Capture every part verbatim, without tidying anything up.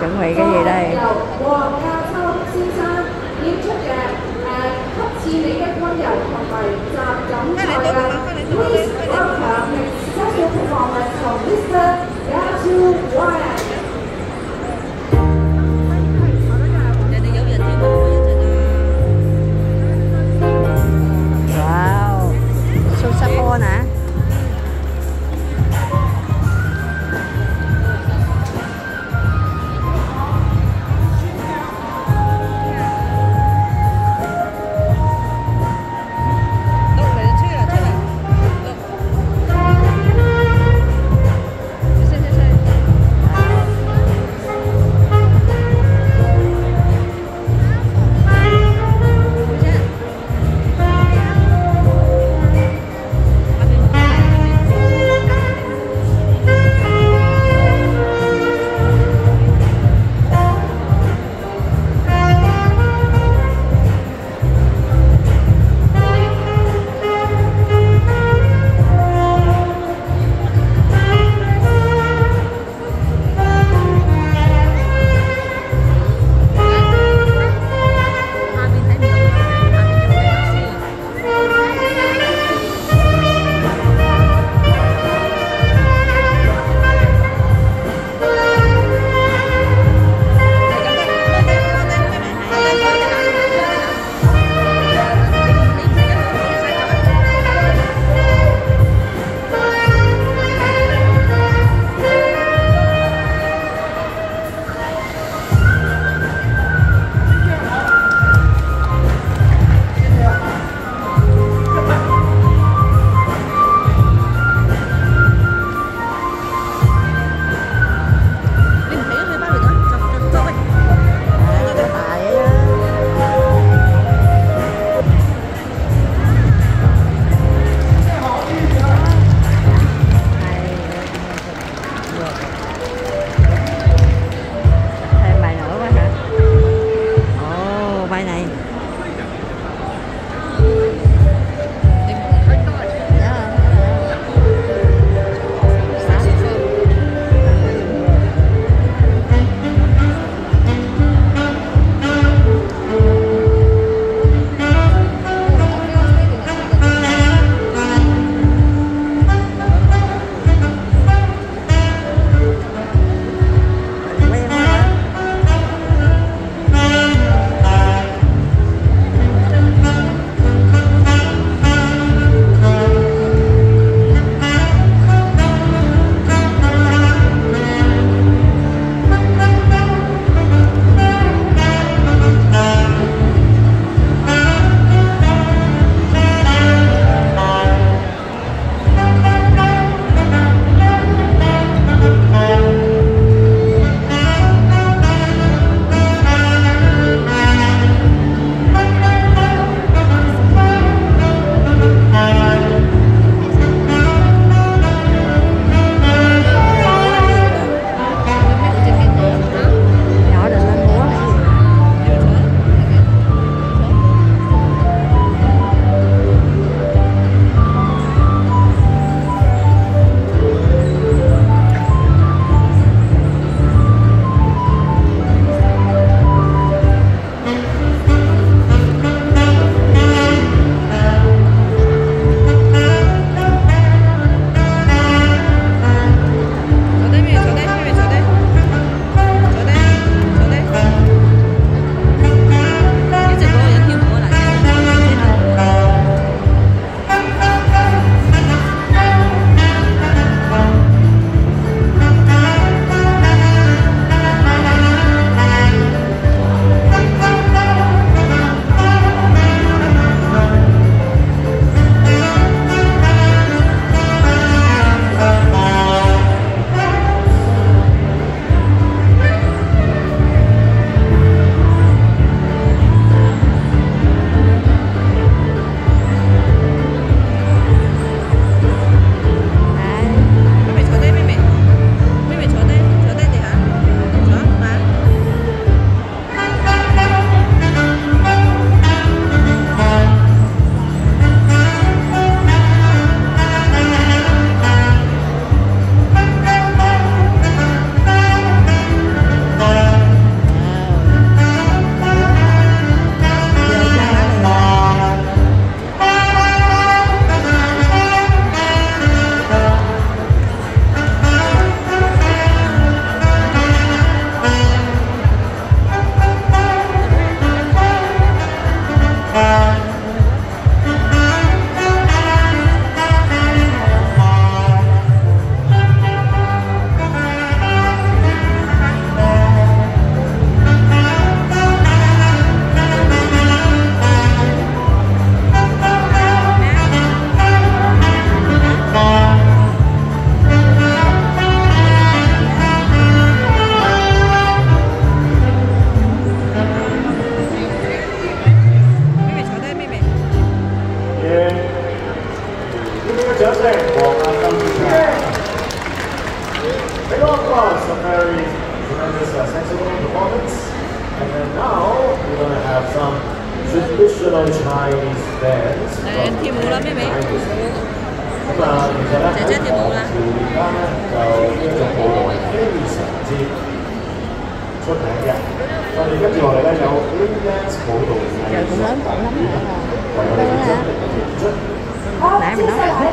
Chuẩn bị cái gì đây? Wow, sô sắc ôn hả? judging for Anamika. Big applause for Mary's tremendous uh, saxophone performance. And then now we're going to have some traditional Chinese dance. Em thi múa lắm em ấy. Trẻ trẻ thi múa lắm. Và thì các trò này đây là một cái dance cổ đồ. Trời cũng lớn cổ lắm. Đây là nãy mình nói là thích.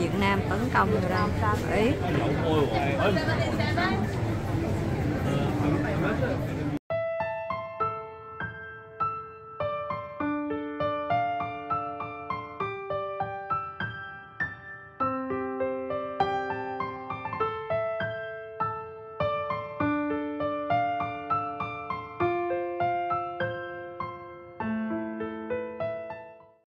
Việt Nam tấn công người đâu sao ý.